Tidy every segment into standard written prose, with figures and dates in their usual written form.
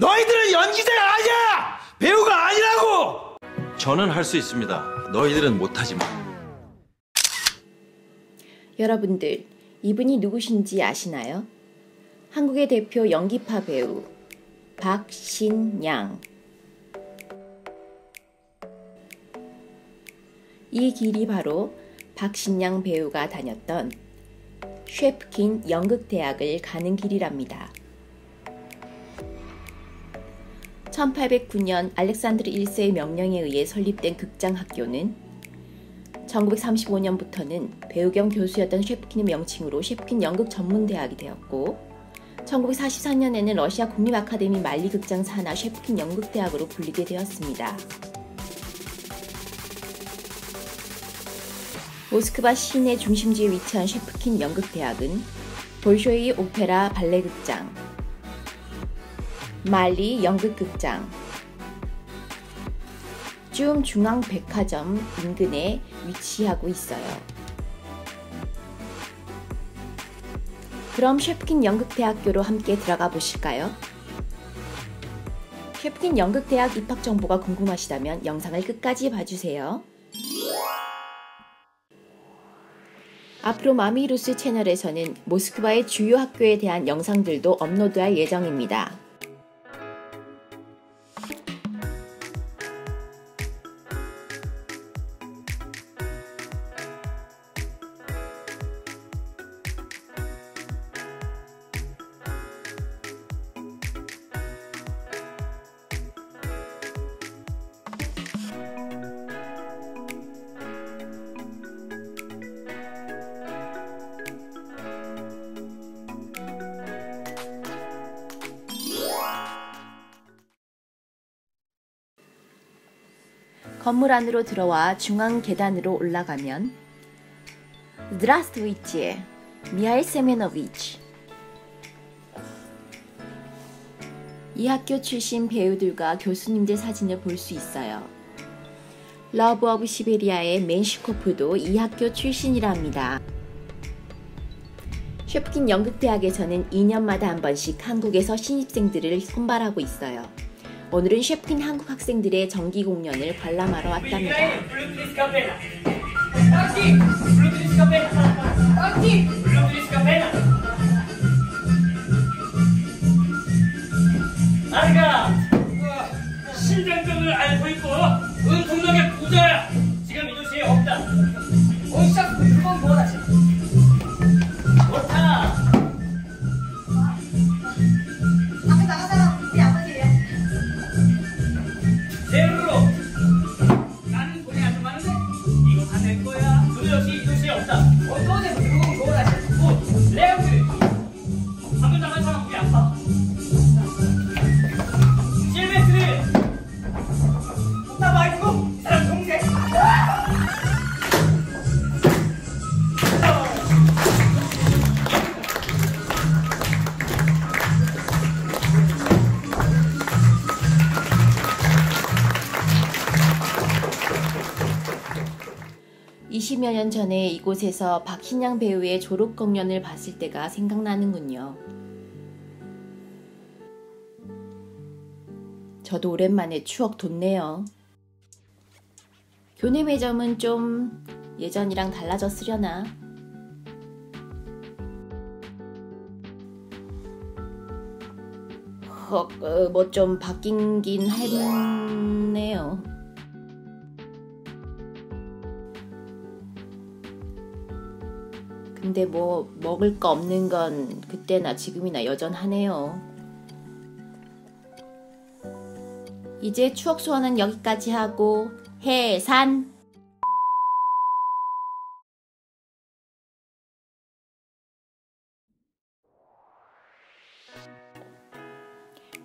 너희들은 연기자가 아니야! 배우가 아니라고! 저는 할 수 있습니다. 너희들은 못하지만. 여러분들, 이분이 누구신지 아시나요? 한국의 대표 연기파 배우 박신양. 이 길이 바로 박신양 배우가 다녔던 셰프킨 연극대학을 가는 길이랍니다. 1809년 알렉산드르 1세의 명령에 의해 설립된 극장학교는 1935년부터는 배우 겸 교수였던 셰프킨의 명칭으로 셰프킨 연극전문대학이 되었고, 1943년에는 러시아 국립아카데미 말리 극장 산하 셰프킨 연극대학으로 불리게 되었습니다. 모스크바 시내 중심지에 위치한 셰프킨 연극대학은 볼쇼이 오페라 발레극장, 말리 연극극장, 줌 중앙백화점 인근에 위치하고 있어요. 그럼 셰프킨 연극대학교로 함께 들어가 보실까요? 셰프킨 연극대학 입학 정보가 궁금하시다면 영상을 끝까지 봐주세요. 앞으로 마미루스 채널에서는 모스크바의 주요 학교에 대한 영상들도 업로드할 예정입니다. 건물 안으로 들어와 중앙 계단으로 올라가면 Здравствуйте, 미하일 세메노비치. 이 학교 출신 배우들과 교수님들 사진을 볼 수 있어요. 러브 오브 시베리아의 맨시코프도 이 학교 출신이랍니다. 셰프킨 연극대학에서는 2년마다 한 번씩 한국에서 신입생들을 선발하고 있어요. 오늘은 셰프킨 한국 학생들의 정기 공연을 관람하러 왔답니다. 아가 신장병을 알고 있고 은둔하게 부자야. 지금 이 도시에 없다. 오시작 물건 뭐라지? 좋다. 년 전에 이곳에서 박신양 배우의 졸업 공연을 봤을 때가 생각나는군요. 저도 오랜만에 추억 돋네요. 교내 매점은 좀 예전이랑 달라졌으려나? 뭐 좀 바뀐긴 했네요. 근데 뭐 먹을 거 없는 건 그때나 지금이나 여전하네요. 이제 추억 소환은 여기까지 하고 해산!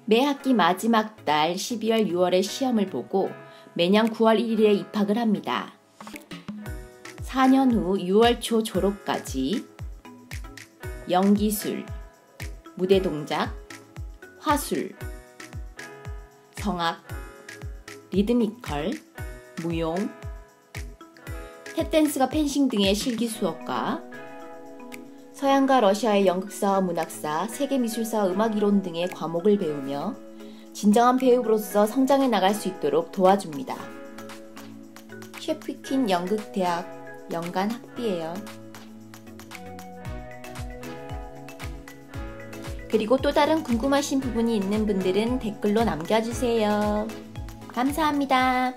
매 학기 마지막 달 12월, 6월에 시험을 보고 매년 9월 1일에 입학을 합니다. 4년 후 6월 초 졸업까지 연기술, 무대동작, 화술, 성악, 리드미컬, 무용, 탭댄스가 펜싱 등의 실기수업과 서양과 러시아의 연극사와 문학사, 세계미술사와 음악이론 등의 과목을 배우며 진정한 배우로서 성장해 나갈 수 있도록 도와줍니다. 셰프킨 연극대학 연간 학비예요. 그리고 또 다른 궁금하신 부분이 있는 분들은 댓글로 남겨주세요. 감사합니다.